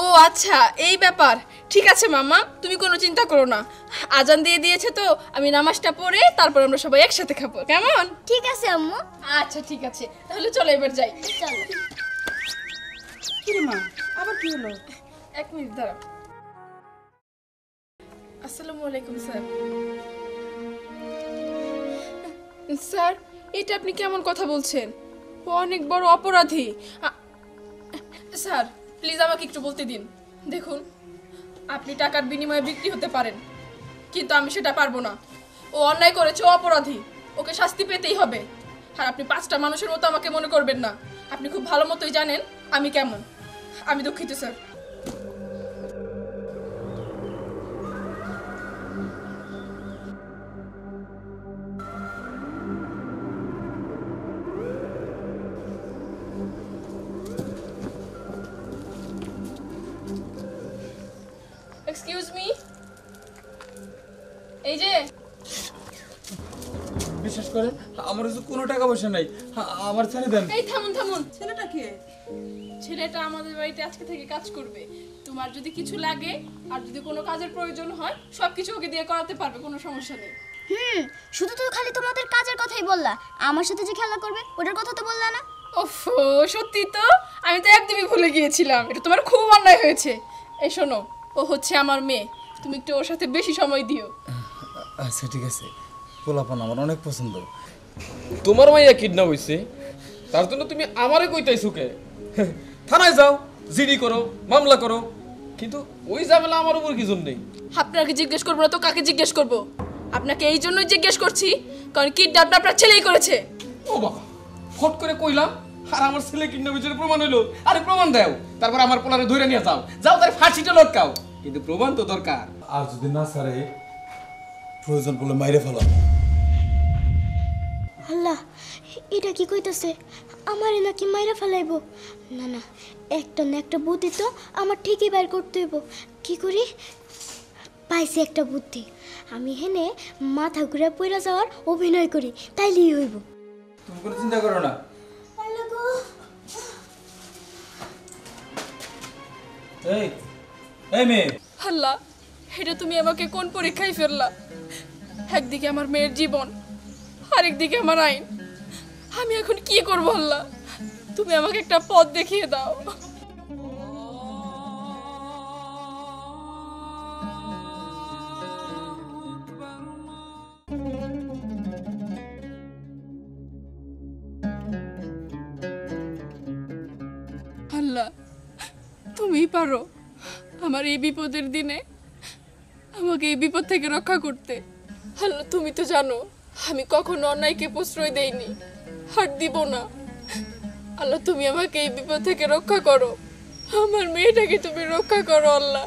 ও আচ্ছা, এই ব্যাপার। ঠিক আছে মামা, তুমি কোনো চিন্তা করো না। আজান দিয়ে দিয়েছে তো, আমি নামাজটা পড়ে তারপর আমরা সবাই একসাথে খাবো, কেমন? ঠিক আছে আম্মু। আচ্ছা ঠিক আছে, তাহলে চলো এবার যাই। চলো। কি মা, আবার কি হলো? এক মিনিট দাঁড়াও। আসসালামু আলাইকুম স্যার। স্যার, এটা আপনি কেমন কথা বলছেন? ও অনেক বড় অপরাধী। স্যার প্লিজ আমাকে একটু বলতে দিন। দেখুন, আপনি টাকার বিনিময়ে বিক্রি হতে পারেন, কিন্তু আমি সেটা পারবো না। ও অন্যায় করেছে, ও অপরাধী, ওকে শাস্তি পেতেই হবে। আর আপনি পাঁচটা মানুষের মতো আমাকে মনে করবেন না। আপনি খুব ভালো মতোই জানেন আমি কেমন। আমি দুঃখিত স্যার। Excuse me? এই যে, বিশ্বাস করেন আমার কাছে কোনো টাকা পয়সা নাই, আমার ছেড়ে দেন। এই থামুন থামুন, ছেলেটা কে? ছেলেটা আমাদের বাড়িতে আজকে থেকে কাজ করবে। তোমার যদি কিছু লাগে আর যদি কোনো কাজের প্রয়োজন হয়, সবকিছু ওকে দিয়ে করাতে পারবে, কোনো সমস্যা নেই। শুধু তো খালি তোমাদের কাজের কথাই বললা, আমার সাথে যে খেলা করবে ওটার কথা তো বললা না। ওফো সত্যি তো, আমি তো একদমই ভুলে গিয়েছিলাম। এটা তোমার খুব অন্যায় হয়েছে। এই শোনো, ও হচ্ছে আমার মেয়ে, তুমি একটু ওর সাথে বেশি সময় দিও। আচ্ছা ঠিক আছে, পোলাপান আমার অনেক পছন্দ। তোমার মাইয়া কিডন্যাপ হইছে, তার জন্য তুমি আমারে কইতাইছো কে? থানায় যাও, জিডি করো, মামলা করো, কিন্তু ওই ঝামেলা আমার উপর কি জন্য? আপনাকে জিজ্ঞেস করবো না তো কাকে জিজ্ঞেস করবো? আপনাকে এই জন্যই জিজ্ঞেস করছি, কারণ কিডন্যাপ আপনার ছেলেই করেছে। ও বাবা, ফট করে কইলাম আর আমার ছেলে কিডন্যাপ হয়েছে প্রমাণ হইলো। আরে প্রমাণ দাও, তারপর আমার পোলারে ধরে নিয়ে যাও, যাও তার ফাঁসিটা লটকাও, কিন্তু প্রমাণ তো দরকার। আর যদি না ছাড়ে, প্রয়োজন বলে মাইরে ফেলো। আল্লাহ, এটা কি কইতাছে? আমারে নাকি মাইরা ফেলাইবো? না না, একটা না একটা বুদ্ধি তো আমার ঠিকই বের করতে হইব। কি করি? পাইছি একটা বুদ্ধি। আমি হেনে মাথা ঘুরে পড়ে যাওয়ার অভিনয় করি, তাইলেই হইব। তুমি কোনো চিন্তা করো না। এই এই মেয়ে, আল্লাহ, এটা তুমি আমাকে কোন পরীক্ষায় ফেললা? একদিকে আমার মেয়ের জীবন, আরেকদিকে আমার আইন। আমি এখন কি করব আল্লাহ? তুমি আমাকে একটা পথ দেখিয়ে দাও। আল্লাহ, তুমিই পারো আমার এই বিপদের দিনে আমাকে এই বিপদ থেকে রক্ষা করতে। আল্লাহ তুমি তো জানো আমি কখনো অন্যায়কে প্রশ্রয় দেইনি, হাত দিব না। আল্লাহ তুমি আমাকে এই বিপদ থেকে রক্ষা করো, আমার মেয়েটাকে তুমি রক্ষা করো আল্লাহ।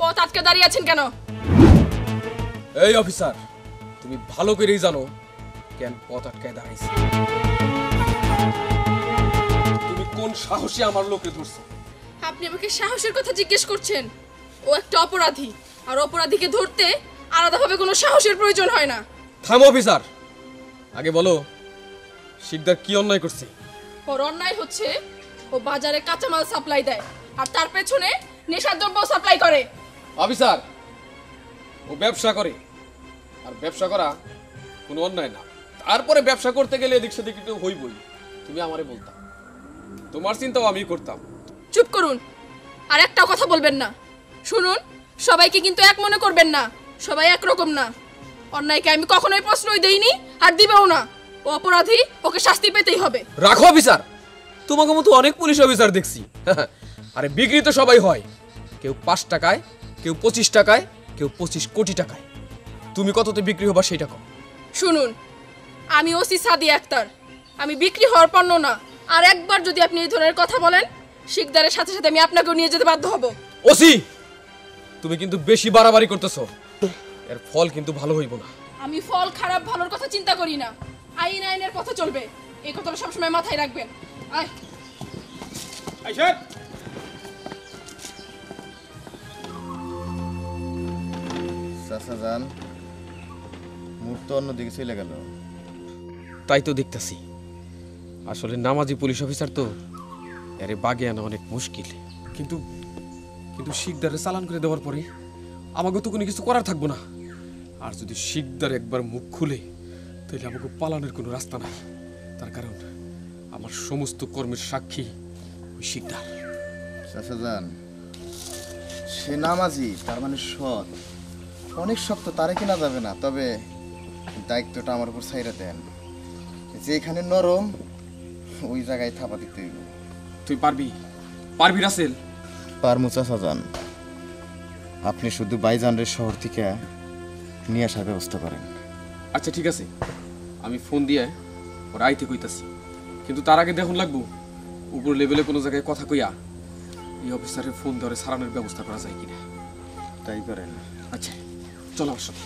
পথ আটকে দাঁড়িয়ে আছেন কেন? এই অফিসার, তুমি ভালো করেই জানো কেন পথ আটকে দাঁড়াইছি। তুমি কোন সাহসে আমার লোককে ধরছো? আপনি আমাকে সাহসের কথা জিজ্ঞেস করছেন? ও একটা অপরাধী, আর অপরাধীকে ধরতে আলাদাভাবে কোনো সাহসের প্রয়োজন হয় না। থামো অফিসার, আগে বলো শিকদার কি অন্যায় করছে? ওর অন্যায় হচ্ছে ও বাজারে কাঁচামাল সাপ্লাই দেয়, আর তার পেছনে নেশাদ্রব্য সাপ্লাই করে। অফিসার, ও ব্যবসা করে, আর ব্যবসা করা কোনো অন্যায় না। তারপরে ব্যবসা করতে গেলে এদিক সেদিক একটু হইবই। তুমি আমারে বলতা, তোমার চিন্তাও আমি করতাম। চুপ করুন, আর একটা কথা বলবেন না। শুনুন, সবাইকে কিন্তু এক মনে করবেন না, সবাই একরকম না। অন্যায়কে আমি কখনোই প্রশ্রয় দেইনি, আর দিবেও না। ও অপরাধী, ওকে শাস্তি পেতেই হবে। রাখো অফিসার, তোমাকে মতো অনেক পুলিশ অফিসার দেখছি। আরে বিক্রি তো সবাই হয়, কেউ ৫ টাকায়, কেউ ২৫ টাকায়, কেউ ২৫ কোটি টাকায়। তুমি কততে বিক্রি হবা সেটা কম। শুনুন, আমি ওসি সাদি আক্তার, আমি বিক্রি হওয়ার পণ্য না। আর একবার যদি আপনি এই ধরনের কথা বলেন, শিকদারের সাথে সাথে আমি আপনাকেও নিয়ে যেতে বাধ্য হব। ওসি, তুমি কিন্তু বেশি বাড়াবাড়ি করতেছো, এর ফল কিন্তু ভালো হইব না। আমি ফল খারাপ ভালোর কথা চিন্তা করি না, আইন আইনের কথা চলবে, এই কথাটা সবসময় মাথায় রাখবেন। আয় আইসা সাসা জান, মুখ তো অন্যদিকে চলে গেল। তাই তো দেখতেছি, আসলে নামাজি পুলিশ অফিসার তো এর বাগে আনা অনেক মুশকিল। কিন্তু কিন্তু শিকদারে চালান করে দেওয়ার পরে আমাকে তো কোনো কিছু করার থাকবো না। আর যদি শিকদার একবার মুখ খুলে, তাহলে আমাকে পালানোর কোনো রাস্তা নাই। তার কারণ আমার সমস্ত কর্মের সাক্ষী ওই শিকদার। চাচাজান, সে নামাজি, তার মানে সৎ, অনেক শক্ত, তারে কিনা যাবে না। তবে দায়িত্বটা আমার উপর ছাইড়া দেন, যেখানে নরম ওই জায়গায় থাপা দিতে হইব। তুই পারবি, পারবি রাসেল? পারমু চাচাজান, আপনি শুধু বাইজানের শহর থেকে নিয়ে আসার ব্যবস্থা করেন। আচ্ছা ঠিক আছে, আমি ফোন দিয়ে ওর আইতে কইতাছি। কিন্তু তার আগে দেখুন লাগবো উপর লেভেলে কোনো জায়গায় কথা কইয়া এই অফিসারের ফোন ধরে সারানোর ব্যবস্থা করা যায় কিনা। তাই করেন। আচ্ছা চলো আমার সাথে।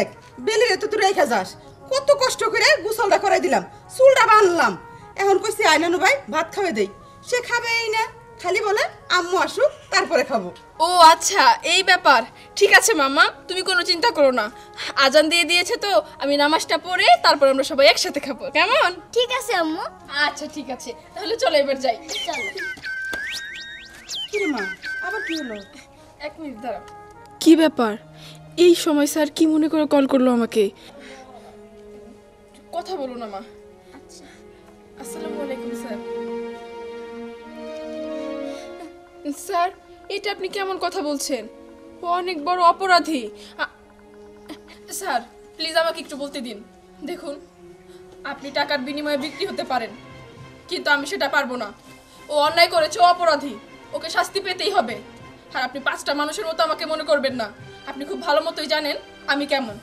দেখ বেলিরে তো তুই রেখা যাস, কত কষ্ট করে গোসলটা করাই দিলাম, চুলটা বাঁধলাম, এখন কইছি আইনানু ভাই ভাত খাওয়াই দেই, সে খাবেই না, খালি বলে আম্মু আসুক তারপরে খাবো। ও আচ্ছা, এই ব্যাপার। ঠিক আছে মামা, তুমি কোনো চিন্তা করো না, আজান দিয়ে দিয়েছে তো, আমি নামাজটা পড়ে তারপর আমরা সবাই একসাথে খাবো, কেমন? ঠিক আছে আম্মু। আচ্ছা ঠিক আছে, তাহলে চলো এবার যাই। চলো। কি রে মা, আবার কি হলো? এক মিনিট দাঁড়াও। কি ব্যাপার এই সময় স্যার কি মনে করে কল করলো আমাকে? কথা বলো না মা। আচ্ছা, আসসালামু আলাইকুম স্যার। স্যার এটা আপনি কেমন কথা বলছেন? ও অনেক বড় অপরাধী। স্যার প্লিজ আমাকে একটু বলতে দিন। দেখুন, আপনি টাকার বিনিময়ে বিক্রি হতে পারেন, কিন্তু আমি সেটা পারবো না। ও অন্যায় করেছে, ও অপরাধী, ওকে শাস্তি পেতেই হবে। আর আপনি ৫টা মানুষের মতো আমাকে মনে করবেন না, আপনি খুব ভালো মতোই জানেন আমি কেমন।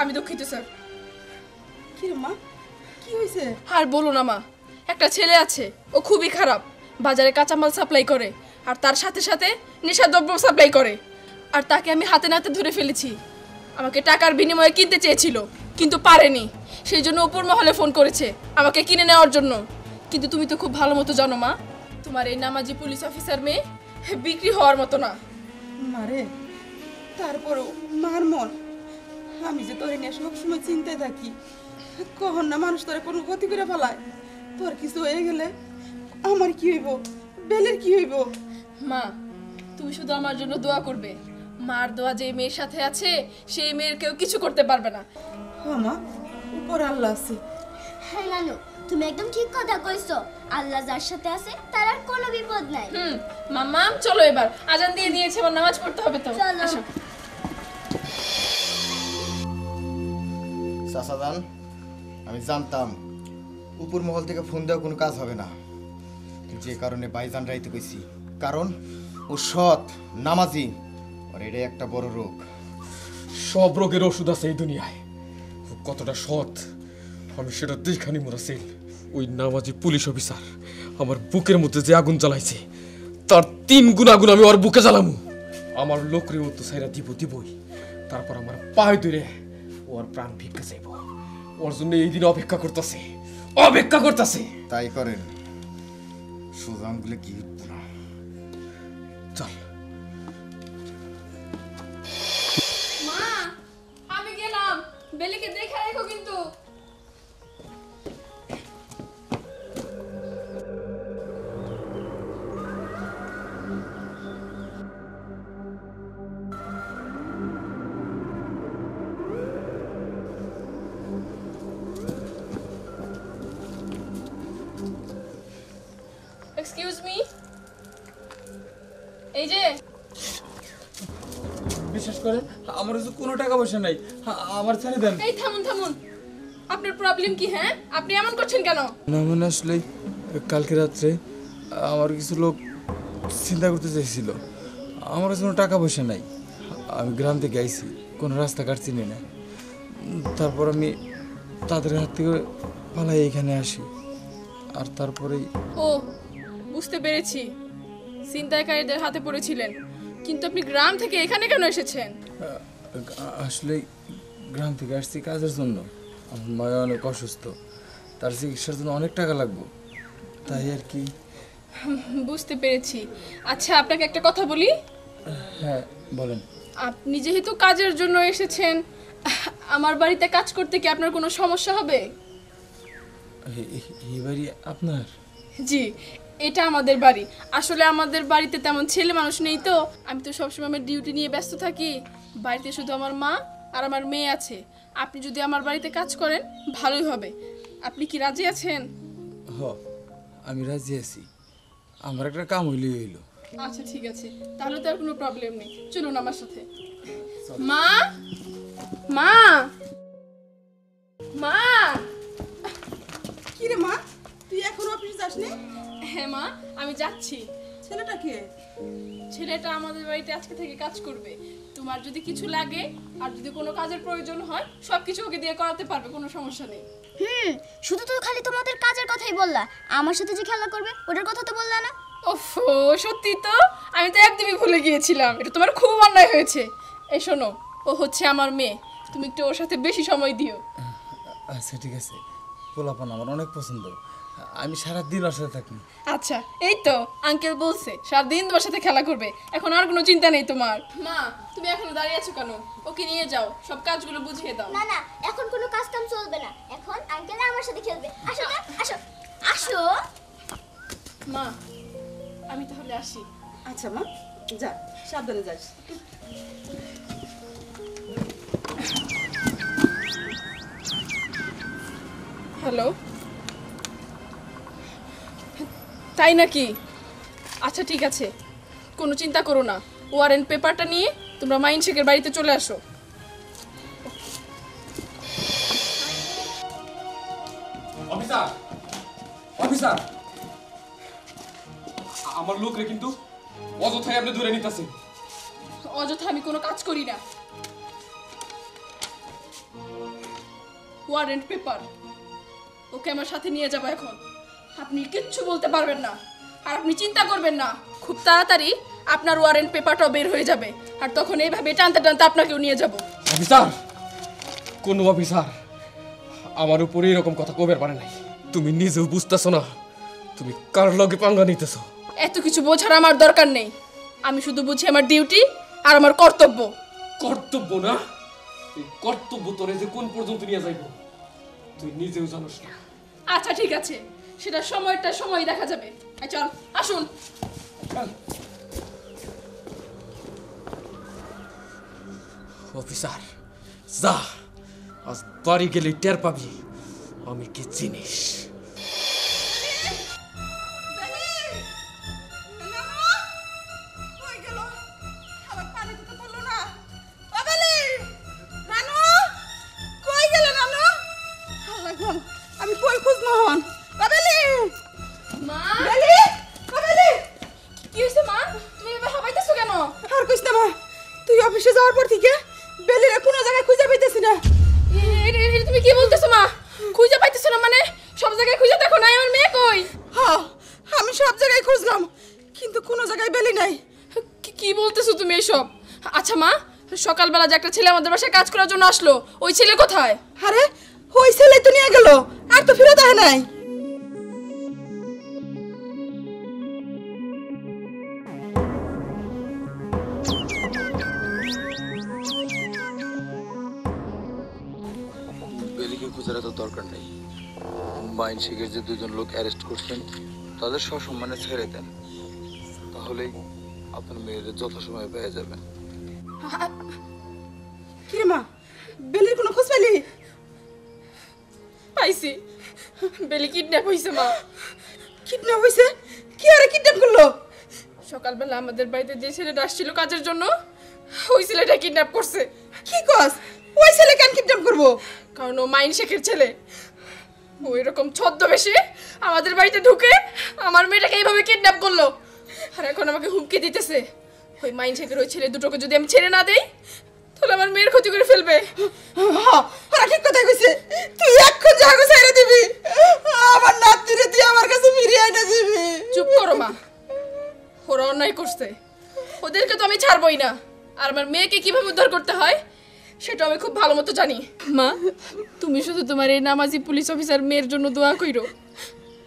আমি দুঃখিত স্যার। কি রে মা, কি হয়েছে? আর বলো না মা, একটা ছেলে আছে, ও খুবই খারাপ, বাজারে কাঁচামাল সাপ্লাই করে, আর তার সাথে সাথে নেশাদ্রব্য সাপ্লাই করে। আর তাকে আমি হাতে নাতে ধরে ফেলেছি। আমাকে টাকার বিনিময়ে কিনতে চেয়েছিল, কিন্তু পারেনি, সেই জন্য উপর মহলে ফোন করেছে আমাকে কিনে নেওয়ার জন্য। কিন্তু তুমি তো খুব ভালো মতো জানো মা, তোমার এই নামাজি পুলিশ অফিসার মেয়ে বিক্রি হওয়ার মতো না। মারে, তারপরও মার মন, আমি যে তোর নিয়ে সবসময় চিন্তায় থাকি, কখন না মানুষ তোর কোনো ক্ষতি করে ফেলায়। তোর কিছু হয়ে গেলে আমার কি হইব, বেলের কি হইব? মা তুমি শুধু আমার জন্য দোয়া করবে। মার দোয়া যে মেয়ের সাথে আছে, সেই মেয়ের কেউ কিছু করতে পারবে না। হ্যাঁ মা, উপর আল্লাহ আছে। হ্যাঁ নানু, তুমি একদম ঠিক কথা কইছো, আল্লাহ যার সাথে আছে তার আর কোনো বিপদ নাই। মাম্মা চলো এবার, আজান দিয়ে দিয়েছে, আমার নামাজ পড়তে হবে তো। চলো। চাচাজান, আমি জানতাম উপর মহল থেকে ফোন দেওয়া কোনো কাজ হবে না, যে কারণে বাইজান রাইতে কইছি। কারণ ও সৎ, নামাজি, আর এটাই একটা বড় রোগ। সব রোগের ওষুধ আছে এই দুনিয়ায়, কতটা সৎ আমি সেটা দেখানি। মুরাসিল, ওই নামাজি পুলিশ অফিসার আমার বুকের মধ্যে যে আগুন জ্বালাইছে, তার 3 গুণ আগুন আমি ওর বুকে জ্বালামু। আমার লোকরে ও তো সাইরা দিব দিবই, তারপর আমার পায়ে ধরে ওর প্রাণ ভিক্ষা চাইব। ওর জন্য এই দিন অপেক্ষা করতেছে, অপেক্ষা করতেছে। তাই করেন, সুজান বলে কি না। চল মা, আমি গেলাম, বেলিকে দেখে রেখো কিন্তু। এই যে বিশ্বাস করেন আমার কাছে কোনো টাকা পয়সা নাই, আমার ছেড়ে দেন। এই থামুন থামুন, আপনার প্রবলেম কি? হ্যাঁ, আপনি এমন করছেন কেন? না মানে আসলে কালকে রাতে আমার কিছু লোক চিন্তা করতে চাইছিল, আমার কাছে কোনো টাকা পয়সা নাই, আমি গ্রাম থেকে আইছি, কোনো রাস্তাঘাট চিনি না, তারপর আমি তাদের হাত থেকে পালাই এখানে আসি। আর তারপরে ও বুঝতে পেরেছি, চিন্তাকারীদের হাতে পড়েছিলেন। কিন্তু আপনি গ্রাম থেকে এখানে কেন এসেছেন? আসলে গ্রাম থেকে আসছি কাজের জন্য, আমার মা অনেক অসুস্থ, তার চিকিৎসার জন্য অনেক টাকা লাগবে, তাই আর কি। বুঝতে পেরেছি। আচ্ছা আপনাকে একটা কথা বলি। হ্যাঁ বলেন। আপনি যেহেতু কাজের জন্য এসেছেন, আমার বাড়িতে কাজ করতে কি আপনার কোনো সমস্যা হবে? এই বাড়ি আপনার? জি, এটা আমাদের বাড়ি। আসলে আমাদের বাড়িতে তেমন ছেলে মানুষ নেই, তো আমি তো সবসময় আমার ডিউটি নিয়ে ব্যস্ত থাকি। বাড়িতে শুধু আমার মা আর আমার মেয়ে আছে। আপনি যদি আমার বাড়িতে কাজ করেন ভালোই হবে। আপনি কি রাজি আছেন? হ, আমি রাজি আছি, আমার একটা কাম হইলেই হইল। আচ্ছা ঠিক আছে, তাহলে তো আর কোনো প্রবলেম নেই, চলুন আমার সাথে। মা, মা, মা, কি রে মা, তুই এখনো অফিসে যাসনি? হ্যাঁ মা, আমি যাচ্ছি। ছেলেটা কে? ছেলেটা আমাদের বাড়িতে আজকে থেকে কাজ করবে। তোমার যদি কিছু লাগে আর যদি কোনো কাজের প্রয়োজন হয় সবকিছু ওকে দিয়ে করাতে পারবে, কোনো সমস্যা নেই। হুম, শুধু তো খালি তোমাদের কাজের কথাই বললা, আমার সাথে যে খেলা করবে ওটার কথা তো বললা না। ওফো সত্যি তো, আমি তো একদমই ভুলে গিয়েছিলাম, এটা তোমার খুব অন্যায় হয়েছে। এই শোনো, ও হচ্ছে আমার মেয়ে, তুমি একটু ওর সাথে বেশি সময় দিও। আচ্ছা ঠিক আছে, পোলাপান আমার অনেক পছন্দ, আমি সারাদিন ওর সাথে থাকি। আচ্ছা এই তো আঙ্কেল বলছে সারাদিন ওর সাথে খেলা করবে, এখন আর কোনো চিন্তা নেই তোমার। মা তুমি এখনো দাঁড়িয়ে আছো কেন? ওকে নিয়ে যাও, সব কাজগুলো বুঝিয়ে দাও। না না, এখন কোনো কাজ কাম চলবে না, এখন আঙ্কেল আমার সাথে খেলবে। আসো আসো আসো। মা আমি তাহলে আসি। আচ্ছা মা যা, সাবধানে যাস। হ্যালো, তাই নাকি? আচ্ছা ঠিক আছে, কোনো চিন্তা করো না, ওয়ারেন্ট পেপারটা নিয়ে তোমরা মাইন শেখের বাড়িতে চলে আসো। অফিসার, অফিসার, আমার লোকরে কিন্তু অযথাই আপনি ধরে নিতেছেন। অযথা আমি কোনো কাজ করি না। ওয়ারেন্ট পেপার, ওকে আমার সাথে নিয়ে যাবো এখন। আপনি কিচ্ছু বলতে পারবেন না, আর আপনি চিন্তা করবেন না, খুব তাড়াতাড়ি আপনার ওয়ারেন্ট পেপারটা বের হয়ে যাবে, আর তখন এইভাবে টানতে টানতে আপনাকেও নিয়ে যাব। অফিসার, কোন অফিসার আমার উপরে এরকম কথা কবের পারে নাই। তুমি নিজেও বুঝতেছো না তুমি কার লগে পাঙ্গা নিতেছো। এত কিছু বোঝার আমার দরকার নেই, আমি শুধু বুঝি আমার ডিউটি আর আমার কর্তব্য। কর্তব্য না, এই কর্তব্য তোরে যে কোন পর্যন্ত নিয়ে যাইব তুই নিজেও জানোস না। আচ্ছা ঠিক আছে, সেটা সময়টা সময় দেখা যাবে। চল আসুন। অফিসার যা, আজ বাড়ি গেলে টের পাবি আমি কি জিনিস। সকালবেলা যে একটা ছেলে আমাদের বাসায় কাজ করার জন্য আসলো, ওই ছেলে কোথায়? আরে ওই ছেলেই তো নিয়ে গেল, আর তো ফিরে আসে নাই। বেলিকে খোঁজার তো দরকার নেই, মাইন শেখের যে দুজন লোক অ্যারেস্ট করছেন তাদের সসম্মানে ছেড়ে দেন, তাহলেই আপনার মেয়েদের যথাসময়ে পেয়ে যাবেন। কিরেমা, বেলির কোনো খোঁজ পেলি? পাইছি, বেলি কিডন্যাপ হইছে। মা কিডন্যাপ হইছে? কি আরে কিডন্যাপ করলো? সকালবেলা আমাদের বাড়িতে যে ছেলেটা আসছিল কাজের জন্য ওই ছেলেটা কিডন্যাপ করছে। কি কস? ওই ছেলে কেন কিডন্যাপ করব? কারণ ও মাইন শেখের ছেলে। ও এরকম ছদ্মবেশে আমাদের বাড়িতে ঢুকে আমার মেয়েটাকে এইভাবে কিডন্যাপ করলো, আর এখন আমাকে হুমকি দিতেছে ওই মাইন শেখের ওই ছেলে দুটোকে যদি আমি ছেড়ে না দেই তাহলে আমার মেয়ের ক্ষতি করে ফেলবে। হ্যাঁ, ওরা ঠিক কথা কইছে। তুই এখন জাগো ছেড়ে দিবি আমার নাতিরে, তুই আমার কাছে ফিরিয়ে আইনা দিবি। চুপ করো মা, ওরা অন্যায় করছে, ওদেরকে তো আমি ছাড়বই না। আর আমার মেয়েকে কিভাবে উদ্ধার করতে হয় সেটা আমি খুব ভালো মতো জানি। মা, তুমি শুধু তোমার এই নামাজি পুলিশ অফিসার মেয়ের জন্য দোয়া কইরো।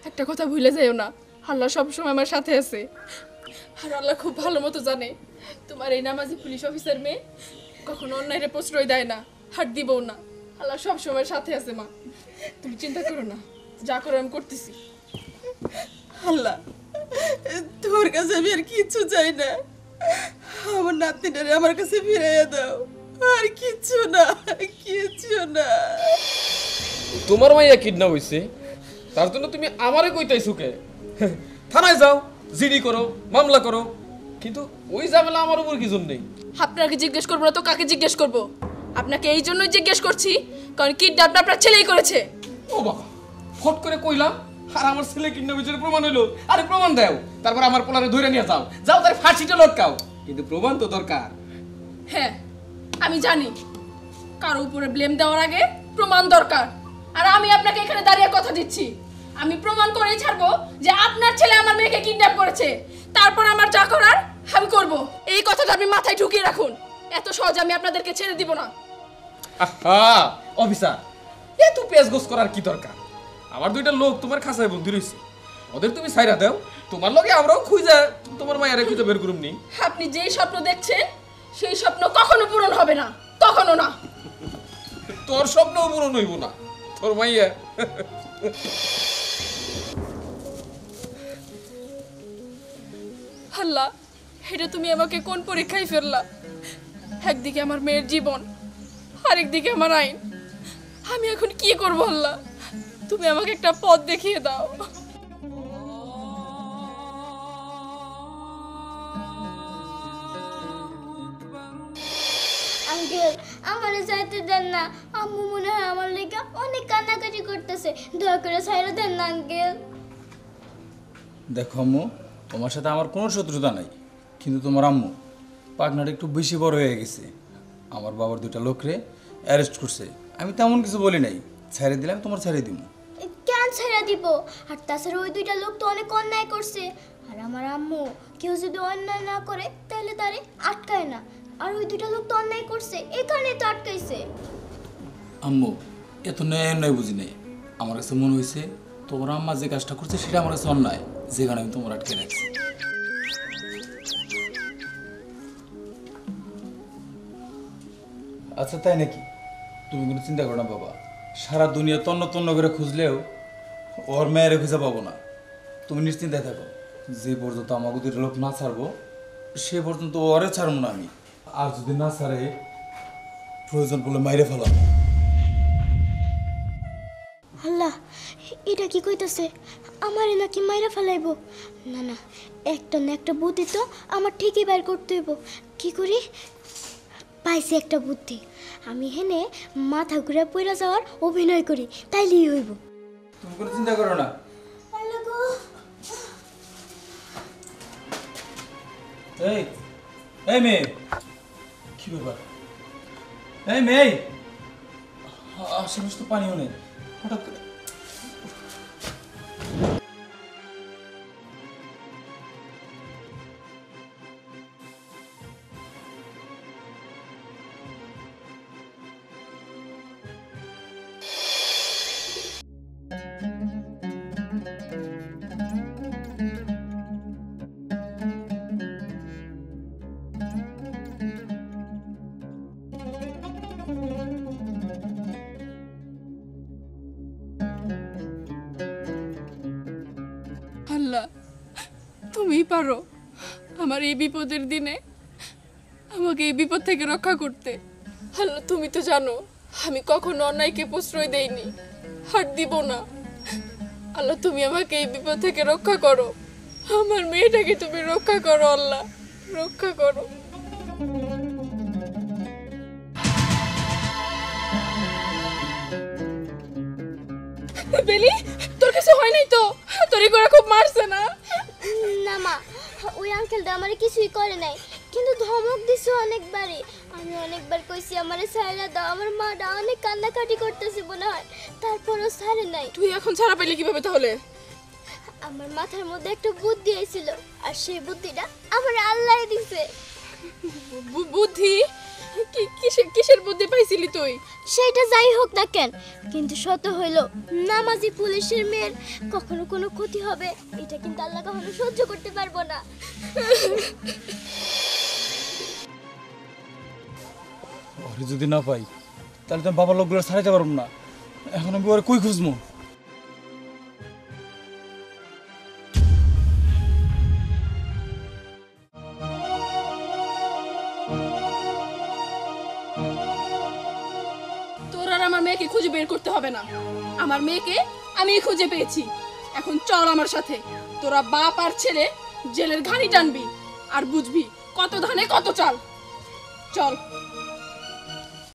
একটা কথা ভুলে যাইও না, আল্লাহ সবসময় আমার সাথে আছে, আর আল্লাহ খুব ভালো মতো জানে তোমার এই নামাজি পুলিশ অফিসার মেয়ে কখনো অন্যায়ের প্রশ্রয় দেয় না, হাত দিবও না। আল্লাহ সবসময় সাথে আছে মা, তুমি চিন্তা করো না, যা করো আমি করতেছি। আল্লাহ, তোর কাছে আমি আর কিচ্ছু চাই না, আমার নাতিটারে আমার কাছে ফিরাইয়া দাও, আর কিচ্ছু না, কিচ্ছু না। তোমার মাইয়া কিডন্যাপ হইছে তার জন্য তুমি আমারে কইতাইছো কে? থানায় যাও, জিডি করো, মামলা করো, কিন্তু ওই ঝামেলা আমার উপর কি জন্য? আপনাকে জিজ্ঞেস করবো না তো কাকে জিজ্ঞেস করবো? আপনাকে এই জন্যই জিজ্ঞেস করছি কারণ কিডন্যাপ আপনার ছেলেই করেছে। ও বাবা, ফট করে কইলাম আর আমার ছেলে কিডন্যাপের প্রমাণ হইলো। আরে প্রমাণ দাও, তারপর আমার পোলারে ধরে নিয়ে যাও, যাও তার ফাঁসিটা লটকাও, কিন্তু প্রমাণ তো দরকার। হ্যাঁ, আমি জানি কারো উপরে ব্লেম দেওয়ার আগে প্রমাণ দরকার, আর আমি আপনাকে এখানে দাঁড়িয়ে কথা দিচ্ছি আমি প্রমাণ করেই ছাড়বো যে আপনার ছেলে আমার মেয়েকে কিডন্যাপ করেছে, তারপর আমার যা করার আমি করব। এই কথাটা আপনি মাথায় ঢুকিয়ে রাখুন, এত সহজ আমি আপনাদেরকে ছেড়ে দিব না। আহা অফিসার, এত পেশগোছ করার কি দরকার? আমার দুইটা লোক তোমার খাঁচায় বন্দী রইছে, ওদের তুমি ছাইরা দাও, তোমার লগে আমরাও খুঁজে তোমার মায়ের খুঁজে বের করুম নি। আপনি যেই স্বপ্ন দেখছেন সেই স্বপ্ন কখনো পূরণ হবে না, তখনো না। তোর স্বপ্নও পূরণ হইব না, তোর মাইয়া। আল্লাহ, এটা তুমি আমাকে কোন পরীক্ষায় ফেললা? একদিকে আমার মেয়ের জীবন, আরেকদিকে আমার আইন। আমি এখন কি করবো? আল্লাহ, তুমি আমাকে একটা পথ দেখিয়ে দাও। আঙ্কেল, আমারে যাইতে দেন না, আম্মু মনে হয় আমার লেগে অনেক কান্নাকাটি করতেছে, দয়া করে ছাইড়া দেন না আঙ্কেল। দেখো আম্মু, তোমার সাথে আমার কোনো শত্রুতা নাই, কিন্তু তোমার আম্মু পাগনাটা একটু বেশি বড় হয়ে গেছে। আমার বাবার দুইটা লোকরে অ্যারেস্ট করছে, আমি তেমন কিছু বলি নাই, ছাড়ে দিলাম তোমার ছাড়ে দিব। কেন ছাড়া দিব? আর তাছাড়া ওই দুইটা লোক তো অনেক অন্যায় করছে, আর আমার আম্মু কেউ যদি অন্যায় না করে তাহলে তারে আটকায় না, আর ওই দুইটা লোক তো অন্যায় করছে, এখানে তো আটকাইছে। আম্মু, এত ন্যায় অন্যায় বুঝি নাই। আমার কাছে মনে হয়েছে তোমার আম্মা যে কাজটা করছে সেটা আমার কাছে অন্যায়, যে কারণে আমি তোমার আটকে রাখছি। আচ্ছা তাই নাকি? তুমি কোনো চিন্তা করো না বাবা, সারা দুনিয়া তন্ন তন্ন করে খুঁজলেও ওর মেয়ের খুঁজে পাবো না। তুমি নিশ্চিন্তায় থাকো, যে পর্যন্ত আমাকে দুটো লোক না ছাড়বো সে পর্যন্ত ওরে ছাড়বো না আমি, আর যদি না ছাড়ে প্রয়োজন বলে মাইরে ফেলাম। আল্লাহ, এটা কি কইতেছে? আমারে নাকি মাইরা ফেলাইবো? না না, একটা না একটা বুদ্ধি তো আমার ঠিকই বের করতে হইব। কি করি? পাইছি একটা বুদ্ধি, আমি হেনে মাথা ঘুরে পড়ে যাওয়ার অভিনয় করি, তাইলেই হইব। তুমি কোনো চিন্তা করো না। আল্লাহ গো, এই এই মেয়ে, কি ব্যাপার? এই মেয়ে, আশেপাশে তো পানিও নেই, হঠাৎ করে পারো আমার এই বিপদের দিনে আমাকে এই বিপদ থেকে রক্ষা করতে। আল্লাহ, তুমি তো জানো আমি কখনো অন্যায়কে প্রশ্রয় দেইনি, হাত দিব না। আল্লাহ, তুমি আমাকে এই বিপদ থেকে রক্ষা করো। আমার মেয়েটাকে তুমি রক্ষা করো আল্লাহ, রক্ষা করো। বেলি, তোর কিছু হয় নাই তো? তোর গোরা খুব মারছে না? না মা, ওই আঙ্কেলটা আমার কিছুই করে নাই, কিন্তু ধমক দিছে অনেকবারই। আমি অনেকবার কইছি আমারে ছাইরা দাও, আমার মা অনেক কান্নাকাটি করতেছে মনে হয়, তারপরও ছাড়ে নাই। তুই এখন ছাড়া পেলি কিভাবে তাহলে? আমার মাথার মধ্যে একটা বুদ্ধি আইছিল, আর সেই বুদ্ধিটা আমার আল্লাহ দিছে। বুদ্ধি? কিসের বুদ্ধি পাইছিলি তুই? সেটা যাই হোক না কেন, কিন্তু সত্য হইল নামাজি পুলিশের মেয়ের কখনো কোনো ক্ষতি হবে এটা কিন্তু আল্লাহ কখনো সহ্য করতে পারবো না। ওরে যদি না পাই তাহলে তো বাবা লোকগুলো ছাড়াইতে পারব না, এখন আমি ওর কই খুঁজবো? খুঁজে বের করতে হবে না, আমার মেয়েকে আমি খুঁজে পেয়েছি। এখন চল আমার সাথে, তোরা বাপ আর ছেলে জেলের ঘানি টানবি আর বুঝবি কত ধানে কত চাল। চল।